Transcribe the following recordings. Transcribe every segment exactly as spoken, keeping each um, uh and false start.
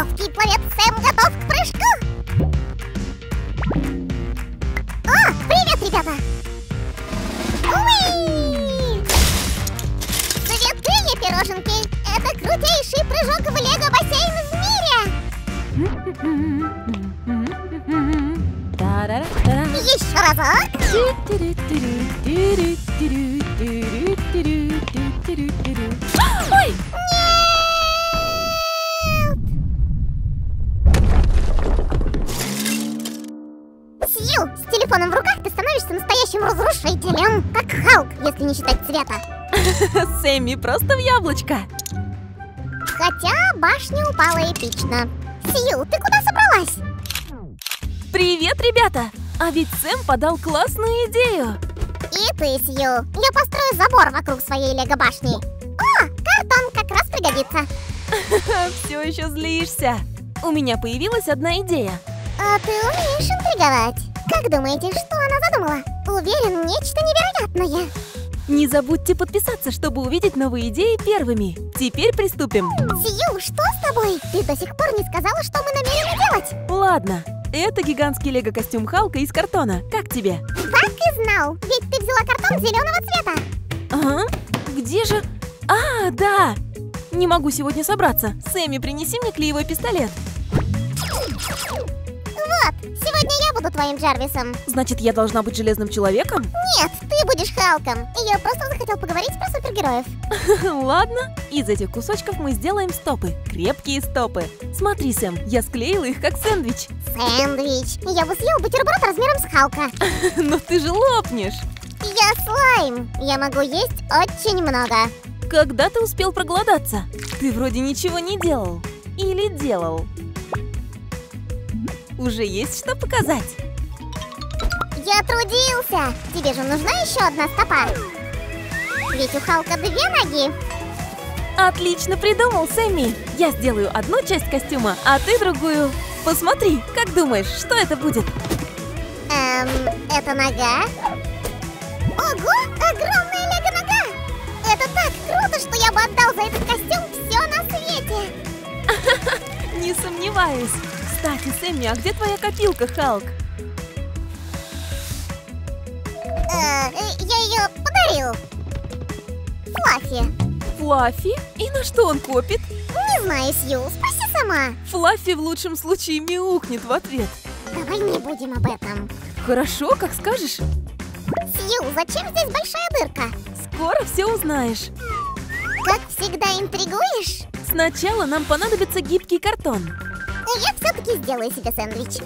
Ловкий пловец Сэм готов к прыжку! О, привет, ребята! Уи! Светлые пироженки! Это крутейший прыжок в лего-бассейн в мире! Еще разок! Ой! Сью, с телефоном в руках ты становишься настоящим разрушителем, как Халк, если не считать цвета. Сэмми просто в яблочко. Хотя башня упала эпично. Сью, ты куда собралась? Привет, ребята! А ведь Сэм подал классную идею. И ты, Сью. Я построю забор вокруг своей лего-башни. О, картон как раз пригодится. Все еще злишься. У меня появилась одна идея. А ты умеешь интриговать. Как думаете, что она задумала? Уверен, нечто невероятное. Не забудьте подписаться, чтобы увидеть новые идеи первыми. Теперь приступим. Сью, что с тобой? Ты до сих пор не сказала, что мы намерены делать. Ладно, это гигантский лего-костюм Халка из картона. Как тебе? Так и знал, ведь ты взяла картон зеленого цвета. Ага, где же? А, да! Не могу сегодня собраться. Сэмми, принеси мне клеевой пистолет. Вот, сегодня я буду твоим Джарвисом. Значит, я должна быть Железным Человеком? Нет, ты будешь Халком. Я просто захотел поговорить про супергероев. Ладно, из этих кусочков мы сделаем стопы. Крепкие стопы. Смотри, Сэм, я склеила их как сэндвич. Сэндвич? Я бы съел бутерброд размером с Халка. Но ты же лопнешь. Я слайм. Я могу есть очень много. Когда ты успел проголодаться? Ты вроде ничего не делал. Или делал? Уже есть что показать. Я трудился. Тебе же нужна еще одна стопа. Ведь у Халка две ноги. Отлично придумал, Сэмми. Я сделаю одну часть костюма, а ты другую. Посмотри, как думаешь, что это будет? Эм, это нога. Ого, огромная лего-нога. Это так круто, что я бы отдал за этот костюм все на свете. Не сомневаюсь. Кстати, Сэмми, а где твоя копилка, Халк? Я ее подарил. Флаффи. Флаффи? И на что он копит? Не знаю, Сью, спроси сама. Флаффи в лучшем случае мяукнет в ответ. Давай не будем об этом. Хорошо, как скажешь. Сью, зачем здесь большая дырка? Скоро все узнаешь. Как всегда интригуешь? Сначала нам понадобится гибкий картон. Я все-таки сделаю себе сэндвич.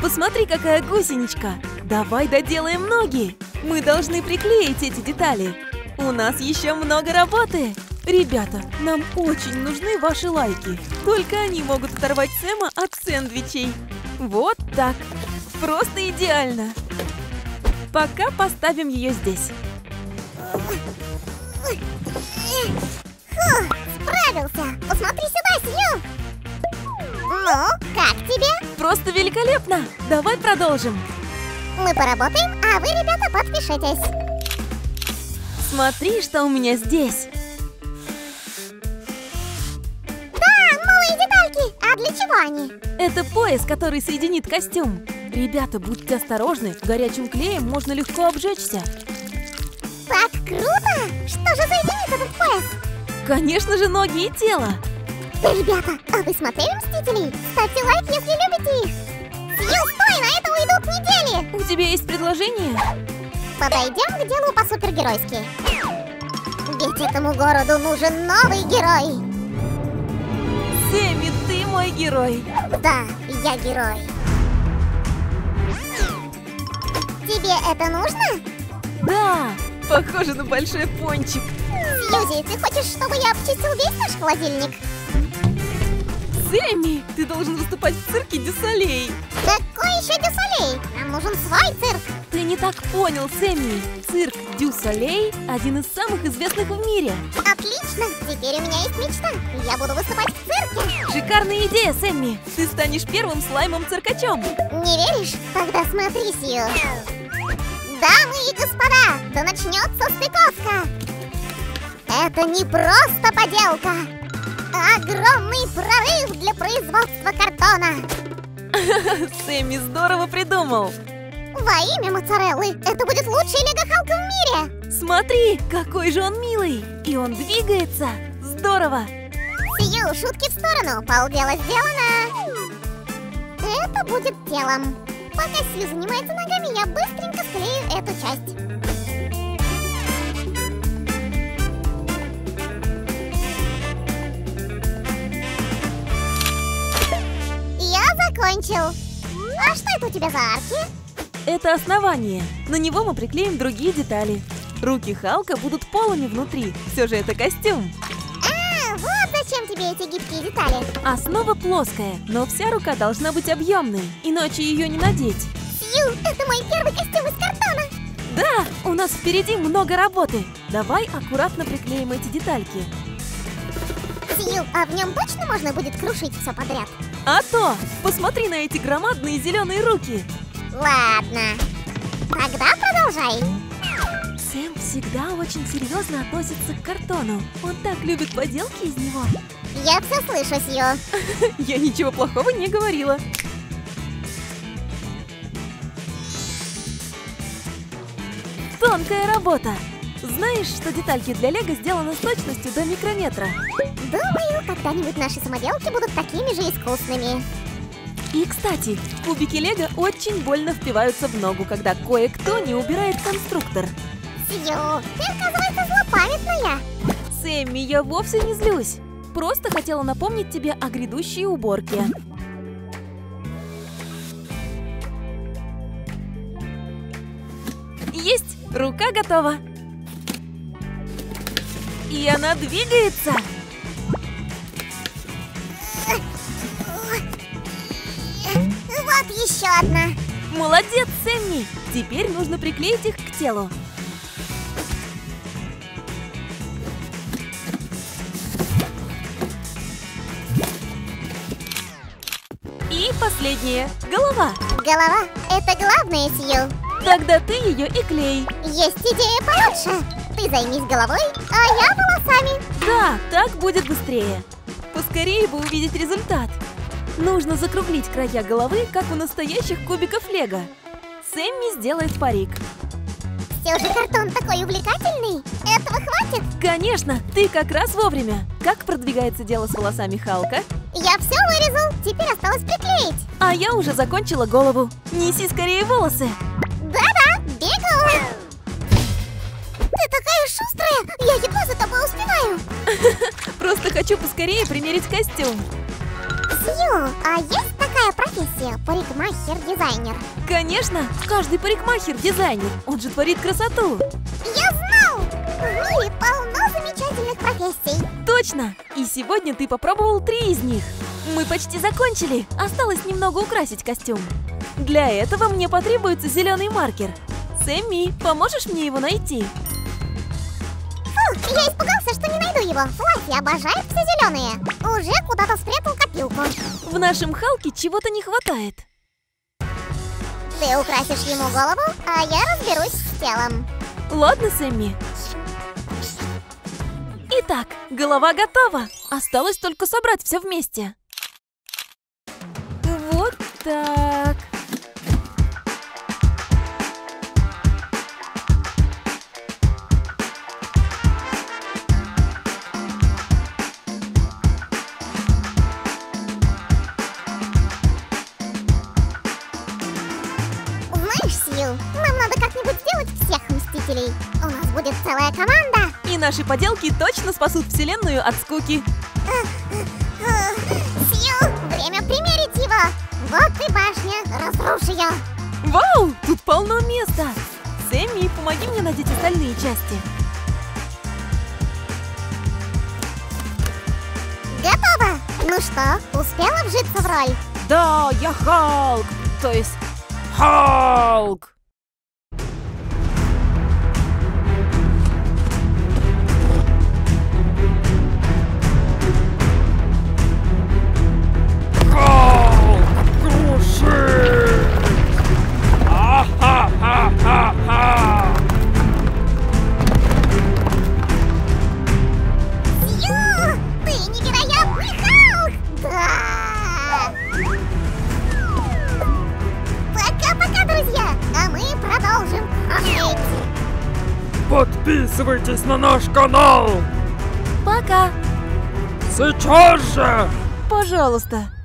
Посмотри, какая гусеничка. Давай доделаем ноги. Мы должны приклеить эти детали. У нас еще много работы. Ребята, нам очень нужны ваши лайки. Только они могут оторвать Сэма от сэндвичей. Вот так. Просто идеально. Пока поставим ее здесь. Фу, справился! Посмотри сюда, Сью! Ну, как тебе? Просто великолепно! Давай продолжим! Мы поработаем, а вы, ребята, подпишитесь! Смотри, что у меня здесь! Да, новые детальки! А для чего они? Это пояс, который соединит костюм. Ребята, будьте осторожны, горячим клеем можно легко обжечься. Так круто! Что же соединит этот пояс? Конечно же, ноги и тело. Ребята, а вы смотрели Мстителей? Ставьте лайк, если любите их. Сью, стой, на это уйдут недели. У тебя есть предложение? Подойдем к делу по-супергеройски. Ведь этому городу нужен новый герой. Сэмми, ты мой герой. Да, я герой. Тебе это нужно? Да. Похоже на большой пончик. Сьюзи, ты хочешь, чтобы я обчистил весь наш холодильник? Сэмми, ты должен выступать в цирке Дю Солей. Какой еще Дю Солей? Нам нужен свой цирк. Ты не так понял, Сэмми. Цирк Дю Солей один из самых известных в мире. Отлично, теперь у меня есть мечта. Я буду выступать в цирке. Шикарная идея, Сэмми. Ты станешь первым слаймом-циркачом. Не веришь? Тогда смотри, Сью. Дамы и господа, что начнется стыковка. Это не просто поделка, а огромный прорыв для производства картона. Сэмми здорово придумал. Во имя моцареллы, это будет лучший лего-Халк в мире. Смотри, какой же он милый. И он двигается. Здорово. Сью, шутки в сторону, полдела сделано. Это будет телом. Пока Сью занимается ногами, я быстренько склею эту часть. Я закончил. А что это у тебя за арки? Это основание. На него мы приклеим другие детали. Руки Халка будут полыми внутри. Все же это костюм. А, вот зачем тебе эти гибкие детали. Основа плоская, но вся рука должна быть объемной, иначе ее не надеть. Сью, это мой первый костюм из картона. Да, у нас впереди много работы. Давай аккуратно приклеим эти детальки. Сью, а в нем точно можно будет крушить все подряд? А то! Посмотри на эти громадные зеленые руки. Ладно, тогда продолжай. Сэм всегда очень серьезно относится к картону. Он так любит поделки из него. Я все слышу, Сью. Я ничего плохого не говорила. Тонкая работа. Знаешь, что детальки для лего сделаны с точностью до микрометра? Думаю, когда-нибудь наши самоделки будут такими же искусными. И, кстати, кубики лего очень больно впиваются в ногу, когда кое-кто не убирает конструктор. Сью, ты, оказывается, злопамятная. Сэмми, я вовсе не злюсь. Просто хотела напомнить тебе о грядущей уборке. Есть! Рука готова. И она двигается. Вот еще одна. Молодец, Сэмми. Теперь нужно приклеить их к телу. И последнее. Голова. Голова. Это главное, Сью. Тогда ты ее и клей. Есть идея получше. Ты займись головой, а я волосами. Да, так будет быстрее. Поскорее бы увидеть результат. Нужно закруглить края головы, как у настоящих кубиков лего. Сэмми сделает парик. Все же картон такой увлекательный. Этого хватит? Конечно, ты как раз вовремя. Как продвигается дело с волосами Халка? Я все вырезал, теперь осталось приклеить. А я уже закончила голову. Неси скорее волосы. Да-да, бегу. Ты такая шустрая, я едва за тобой успеваю. Просто хочу поскорее примерить костюм. Сью, а есть такая профессия – парикмахер-дизайнер? Конечно, каждый парикмахер-дизайнер, он же творит красоту. Я знал! В мире полно замечательных профессий. Точно! И сегодня ты попробовал три из них. Мы почти закончили, осталось немного украсить костюм. Для этого мне потребуется зеленый маркер. Сэмми, поможешь мне его найти? Я испугался, что не найду его. Флаффи обожает все зеленые. Уже куда-то спрятал копилку. В нашем Халке чего-то не хватает. Ты украсишь ему голову, а я разберусь с телом. Ладно, Сэмми. Итак, голова готова. Осталось только собрать все вместе. Вот так. Нам надо как-нибудь сделать всех Мстителей. У нас будет целая команда. И наши поделки точно спасут вселенную от скуки. Сью, время примерить его. Вот и башня, разруши ее. Вау, тут полно места. Сэмми, помоги мне надеть остальные части. Готово. Ну что, успела вжиться в роль? Да, я Халк. То есть Халк. Ха-ха-ха-ха! должен жить. Подписывайтесь на наш канал. Пока. Сейчас же. Пожалуйста.